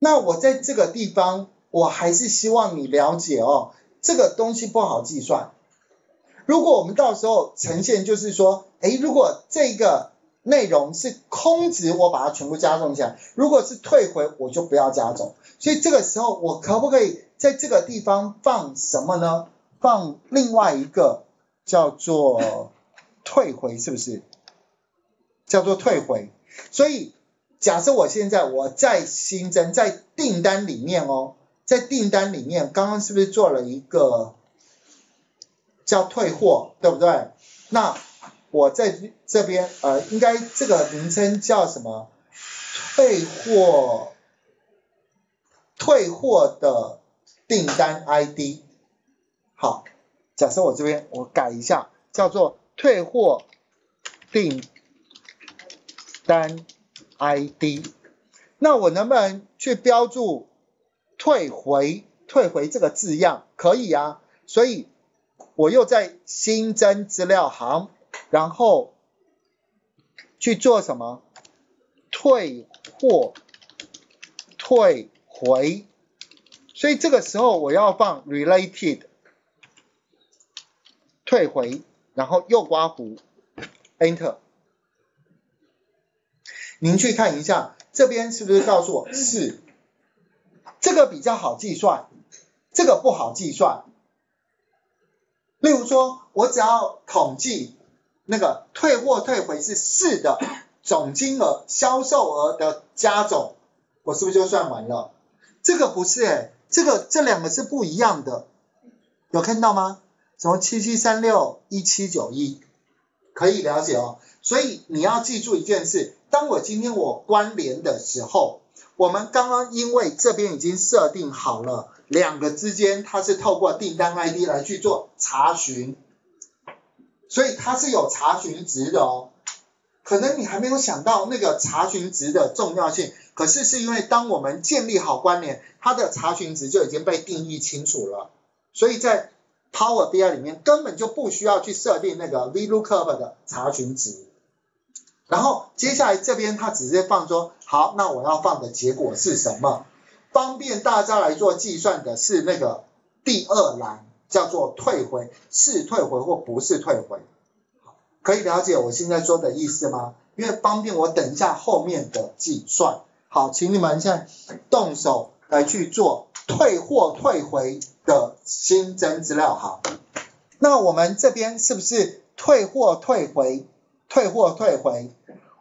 那我在这个地方，我还是希望你了解哦，这个东西不好计算。如果我们到时候呈现就是说，如果这个内容是空值，我把它全部加重起来；如果是退回，我就不要加重。所以这个时候，我可不可以在这个地方放什么呢？放另外一个叫做退回，是不是？叫做退回。所以假设我现在再新增在订单里面哦，在订单里面刚刚是不是做了一个叫退货，对不对？那我在这边应该这个名称叫什么？退货的订单 ID。好，假设我这边我改一下，叫做退货订单 ID。那我能不能去标注退回这个字样？可以啊，所以我又在新增资料行，然后去做什么？退回，所以这个时候我要放 related 退回，然后右刮弧 Enter。 您去看一下这边是不是告诉我是这个比较好计算，这个不好计算。例如说我只要统计那个退货退回是4的总金额销售额的加总，我是不是就算完了？这个不是这两个是不一样的，有看到吗？什么77361791，可以了解哦。所以你要记住一件事，当我今天关联的时候，我们刚刚因为这边已经设定好了两个之间它是透过订单 ID 来去做查询，所以它是有查询值的哦。可能你还没有想到那个查询值的重要性，可是是因为当我们建立好关联，它的查询值就已经被定义清楚了，所以在 Power BI 里面根本就不需要去设定那个 VLOOKUP 的查询值。然后接下来这边它只是放说，好，那我要放的结果是什么？方便大家来做计算的是那个第二栏，叫做退回，是退回或不是退回，可以了解我现在说的意思吗？因为方便我等一下后面的计算。好，请你们现在动手来去做退货退回的新增资料行。那我们这边是不是退货退回？